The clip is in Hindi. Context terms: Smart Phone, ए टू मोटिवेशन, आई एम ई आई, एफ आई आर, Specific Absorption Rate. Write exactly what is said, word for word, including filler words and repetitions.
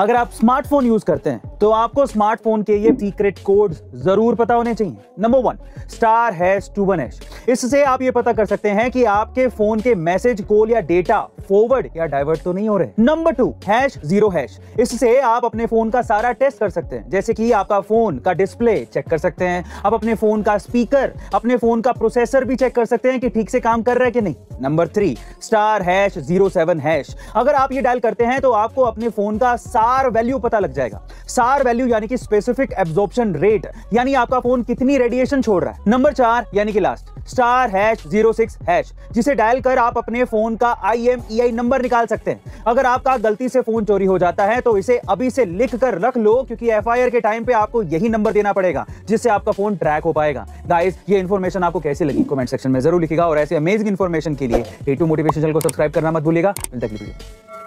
अगर आप स्मार्टफोन यूज करते हैं तो आपको स्मार्टफोन के ये सीक्रेट कोड्स जरूर पता होने चाहिए। Number one, star hash two one hash. इससे आप ये पता कर सकते हैं कि आपके फोन के मैसेज, कॉल या डेटा फॉरवर्ड या डाइवर्ट तो नहीं हो रहे। Number two, hash zero hash. इससे आप अपने फोन का सारा टेस्ट कर सकते हैं, जैसे कि आपका फोन का डिस्प्ले चेक कर सकते हैं, आप अपने फोन का स्पीकर, अपने फोन का प्रोसेसर भी चेक कर सकते हैं कि ठीक से काम कर रहा है कि नहीं। Number three, star hash zero seven hash. अगर आप ये डायल करते हैं तो आपको अपने फोन का सार वैल्यू पता लग जाएगा। सार वैल्यू यानी कि स्पेसिफिक एब्जॉर्प्शन रेट, यानी आपका फोन कितनी रेडिएशन छोड़ रहा है। नंबर चार, यानी कि last, star hash zero six hash, जिसे डायल कर आप अपने फोन का आई एम ई आई number निकाल सकते हैं। अगर आपका गलती से फोन चोरी हो जाता है तो इसे अभी से लिख कर रख लो, क्योंकि एफ आई आर के टाइम पे आपको यही नंबर देना पड़ेगा, जिससे आपका फोन ट्रैक हो पाएगा। गाइस, ये इन्फॉर्मेशन आपको कैसी लगी कमेंट सेक्शन में जरूर लिखिएगा, और ऐसे अमेजिंग इन्फॉर्मेशन के लिए ए टू मोटिवेशन चैनल को सब्सक्राइब करना मत भूलिएगा।